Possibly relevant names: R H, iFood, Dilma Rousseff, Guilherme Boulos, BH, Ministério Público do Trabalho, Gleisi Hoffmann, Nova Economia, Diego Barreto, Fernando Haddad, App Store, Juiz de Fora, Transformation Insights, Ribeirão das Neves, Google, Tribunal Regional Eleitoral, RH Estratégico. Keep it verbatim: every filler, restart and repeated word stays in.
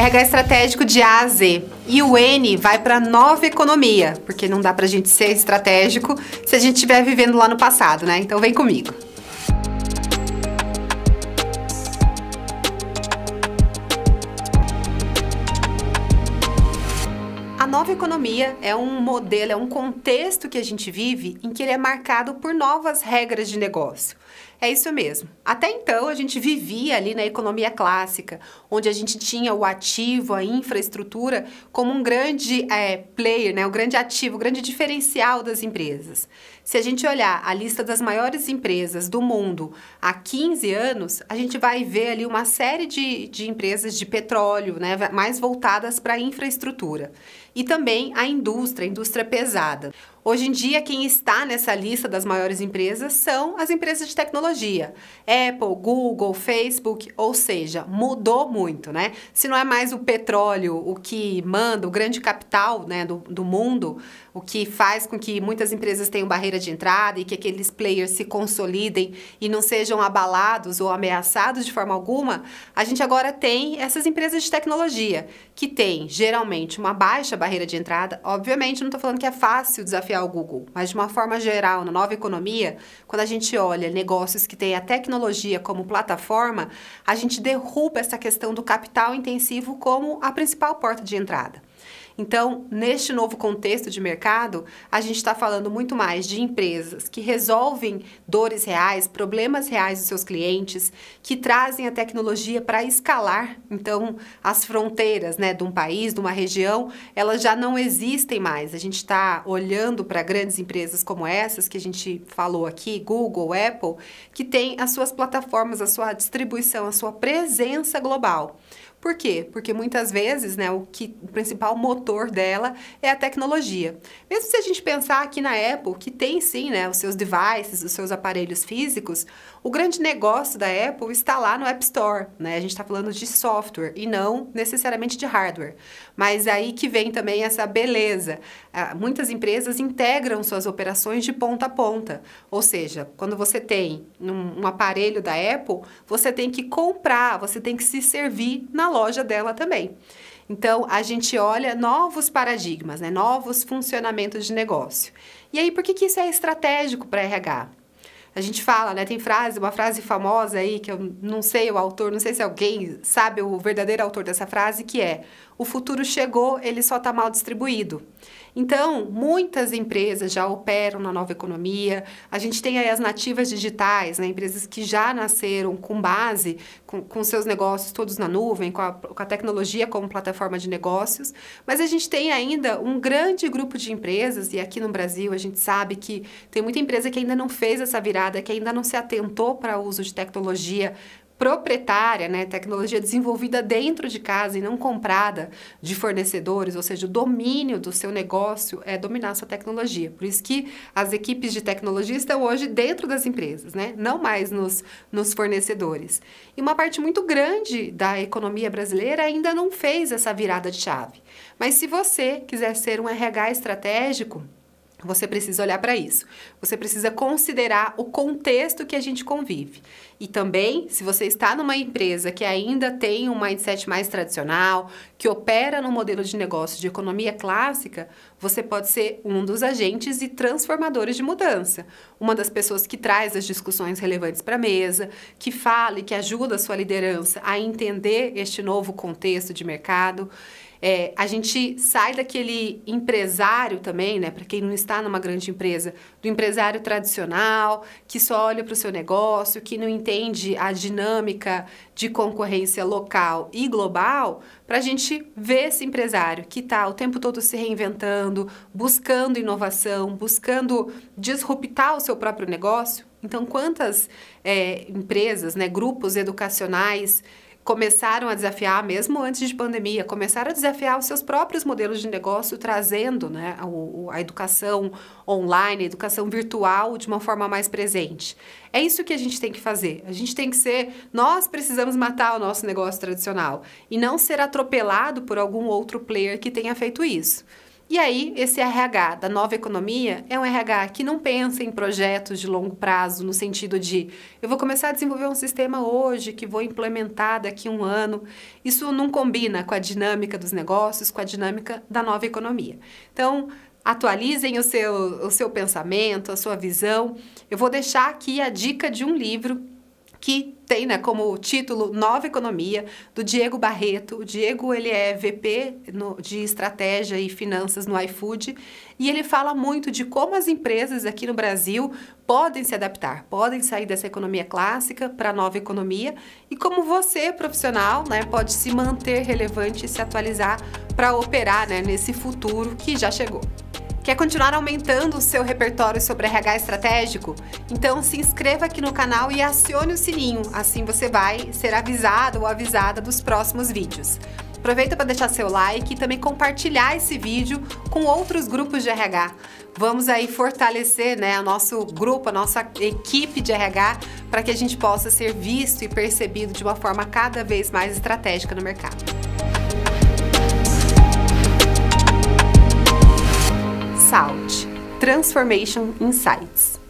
R H estratégico de A a Z. E o N vai para nova economia, porque não dá pra gente ser estratégico se a gente estiver vivendo lá no passado, né? Então vem comigo. A nova economia é um modelo, é um contexto que a gente vive em que ele é marcado por novas regras de negócio. É isso mesmo. Até então, a gente vivia ali na economia clássica, onde a gente tinha o ativo, a infraestrutura, como um grande é, player, né? O grande ativo, o grande diferencial das empresas. Se a gente olhar a lista das maiores empresas do mundo há quinze anos, a gente vai ver ali uma série de, de empresas de petróleo, né? Mais voltadas para a infraestrutura. E também a indústria, a indústria pesada. Hoje em dia, quem está nessa lista das maiores empresas são as empresas de tecnologia. Apple, Google, Facebook, ou seja, mudou muito, né? Se não é mais o petróleo o que manda, o grande capital, né, do, do mundo, o que faz com que muitas empresas tenham barreira de entrada e que aqueles players se consolidem e não sejam abalados ou ameaçados de forma alguma, a gente agora tem essas empresas de tecnologia, que tem, geralmente, uma baixa barreira de entrada. Obviamente, não estou falando que é fácil desafiar o Google, mas de uma forma geral, na nova economia, quando a gente olha negócios que têm a tecnologia como plataforma, a gente derruba essa questão do capital intensivo como a principal porta de entrada. Então, neste novo contexto de mercado, a gente está falando muito mais de empresas que resolvem dores reais, problemas reais dos seus clientes, que trazem a tecnologia para escalar. Então, as fronteiras, né, de um país, de uma região, elas já não existem mais. A gente está olhando para grandes empresas como essas que a gente falou aqui, Google, Apple, que têm as suas plataformas, a sua distribuição, a sua presença global. Por quê? Porque muitas vezes, né, o, que, o principal motor dela é a tecnologia. Mesmo se a gente pensar aqui na Apple, que tem sim, né, os seus devices, os seus aparelhos físicos, o grande negócio da Apple está lá no App Store, né? A gente está falando de software e não necessariamente de hardware. Mas aí que vem também essa beleza. Ah, muitas empresas integram suas operações de ponta a ponta. Ou seja, quando você tem um, um aparelho da Apple, você tem que comprar, você tem que se servir na loja dela também. Então, a gente olha novos paradigmas, né? Novos funcionamentos de negócio. E aí, por que que isso é estratégico para R H? A gente fala, né? Tem frase, uma frase famosa aí, que eu não sei o autor, não sei se alguém sabe o verdadeiro autor dessa frase, que é: o futuro chegou, ele só está mal distribuído. Então, muitas empresas já operam na nova economia. A gente tem aí as nativas digitais, né? Empresas que já nasceram com base, com, com seus negócios todos na nuvem, com a, com a tecnologia como plataforma de negócios. Mas a gente tem ainda um grande grupo de empresas, e aqui no Brasil a gente sabe que tem muita empresa que ainda não fez essa virada, que ainda não se atentou para o uso de tecnologia proprietária, né? Tecnologia desenvolvida dentro de casa e não comprada de fornecedores, ou seja, o domínio do seu negócio é dominar a sua tecnologia. Por isso que as equipes de tecnologia estão hoje dentro das empresas, né? Não mais nos, nos fornecedores. E uma parte muito grande da economia brasileira ainda não fez essa virada de chave. Mas se você quiser ser um R H estratégico, você precisa olhar para isso. Você precisa considerar o contexto que a gente convive. E também, se você está numa empresa que ainda tem um mindset mais tradicional, que opera no modelo de negócio de economia clássica, você pode ser um dos agentes e transformadores de mudança. Uma das pessoas que traz as discussões relevantes para a mesa, que fala e que ajuda a sua liderança a entender este novo contexto de mercado. É, a gente sai daquele empresário também, né? Para quem não está numa grande empresa, do empresário tradicional, que só olha para o seu negócio, que não entende a dinâmica de concorrência local e global, para a gente ver esse empresário que está o tempo todo se reinventando, buscando inovação, buscando disruptar o seu próprio negócio. Então, quantas é, empresas, né, grupos educacionais começaram a desafiar, mesmo antes de pandemia, começaram a desafiar os seus próprios modelos de negócio, trazendo, né, a, a educação online, a educação virtual de uma forma mais presente. É isso que a gente tem que fazer. A gente tem que ser... Nós precisamos matar o nosso negócio tradicional e não ser atropelado por algum outro player que tenha feito isso. E aí, esse R H da nova economia é um R H que não pensa em projetos de longo prazo, no sentido de eu vou começar a desenvolver um sistema hoje que vou implementar daqui a um ano. Isso não combina com a dinâmica dos negócios, com a dinâmica da nova economia. Então, atualizem o seu, o seu pensamento, a sua visão. Eu vou deixar aqui a dica de um livro que tem, né, como título Nova Economia, do Diego Barreto. O Diego, ele é V P no, de Estratégia e Finanças no iFood, e ele fala muito de como as empresas aqui no Brasil podem se adaptar, podem sair dessa economia clássica para a nova economia, e como você, profissional, né, pode se manter relevante e se atualizar para operar, né, nesse futuro que já chegou. Quer continuar aumentando o seu repertório sobre R H estratégico? Então se inscreva aqui no canal e acione o sininho, assim você vai ser avisado ou avisada dos próximos vídeos. Aproveita para deixar seu like e também compartilhar esse vídeo com outros grupos de R H. Vamos aí fortalecer, né, o nosso grupo, a nossa equipe de R H, para que a gente possa ser visto e percebido de uma forma cada vez mais estratégica no mercado. Transformation Insights.